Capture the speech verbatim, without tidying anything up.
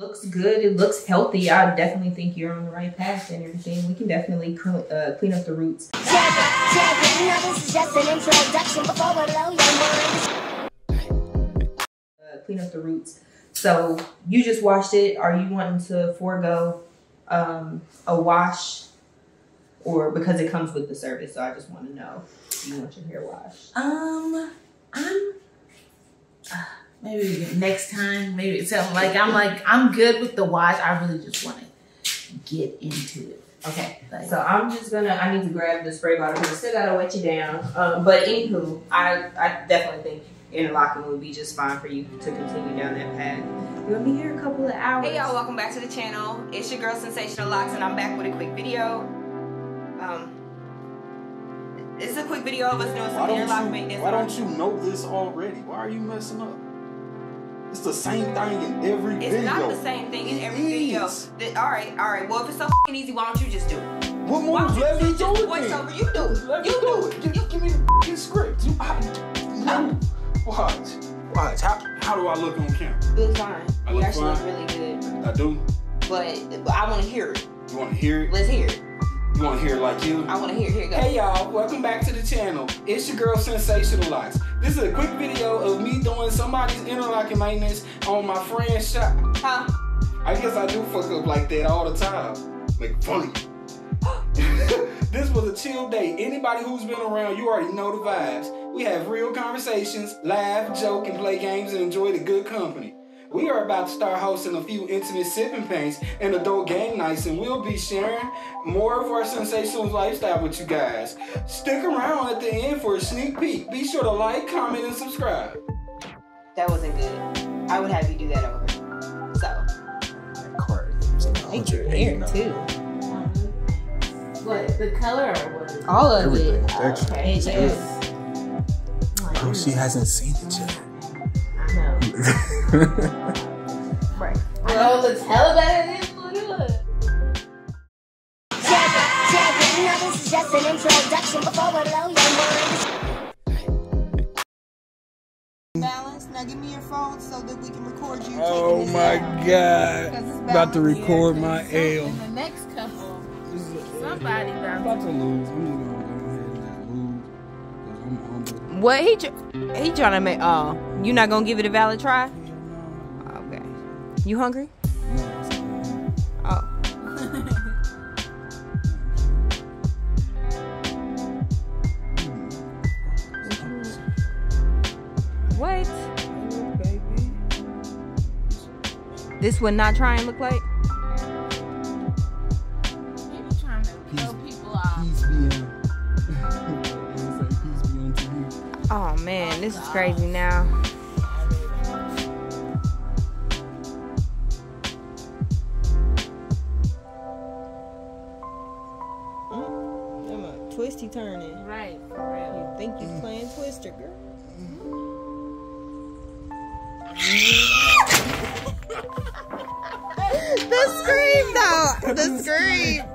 looks good, it looks healthy, I definitely think you're on the right path and everything. We can definitely uh, clean up the roots. Check it, check it. You know, this is just an introduction before we blow your mind. Uh, clean up the roots. So you just washed it. Are you wanting to forego um, a wash, or because it comes with the service? So I just want to know, do you want your hair washed? Um, I'm. Uh, Maybe next time, maybe it's something like, I'm like, I'm good with the wash. I really just want to get into it. Okay. Like, so I'm just going to, I need to grab the spray bottle because I still got to wet you down. Um, but anywho, I, I definitely think interlocking would be just fine for you to continue down that path. We'll be here a couple of hours. Hey y'all, welcome back to the channel. It's your girl, Cynsational Locs, and I'm back with a quick video. Um... This is a quick video of us doing some interlock maintenance. Why don't you know this already? Why are you messing up? It's the same thing in every video. It's not the same thing in every video. All right, all right. Well, if it's so f***ing easy, why don't you just do it? What more? Let me do it. Voiceover, you do it. You do it. Give me the f***ing script. You, no. Watch, watch. How, how do I look on camera? Good fine. I look fine. You actually look really good. I do. But, but I want to hear it. You want to hear it? Let's hear it. You want to hear it like you? I want to hear it. Here it goes. Hey y'all, welcome back to the channel. It's your girl, Cynsational Locs. This is a quick video of me doing somebody's interlocking maintenance on my friend's shop. Huh? I guess I do fuck up like that all the time. Like, funny. This was a chill day. Anybody who's been around, you already know the vibes. We have real conversations, laugh, joke, and play games, and enjoy the good company. We are about to start hosting a few intimate sipping paints and adult game nights, and we'll be sharing more of our sensational lifestyle with you guys. Stick around at the end for a sneak peek. Be sure to like, comment, and subscribe. That wasn't good. I would have you do that over. So. That card is one hundred eighty-nine dollars. Too. What? The color or what? All of everything. It. Oh, okay. It is. Oh, she hasn't seen it yet. No. Right. Well, the hell better than Florida. Check it, check it. You know, this is just an introduction before we blow your mind. Balance. Now give me your phone so that we can record you. Oh my God! About to record here. My L. In the next couple, somebody I'm about to lose. I'm gonna go ahead and lose. I'm what he he trying to make? Oh. Uh, You not gonna give it a valid try? Okay. You hungry? Oh. What? This would not try and look like? You be trying to kill people off. Oh man, this is crazy now. Twisty turning. Right, for real. You think you're mm. playing Twister, girl? Mm. The scream, though. The scream.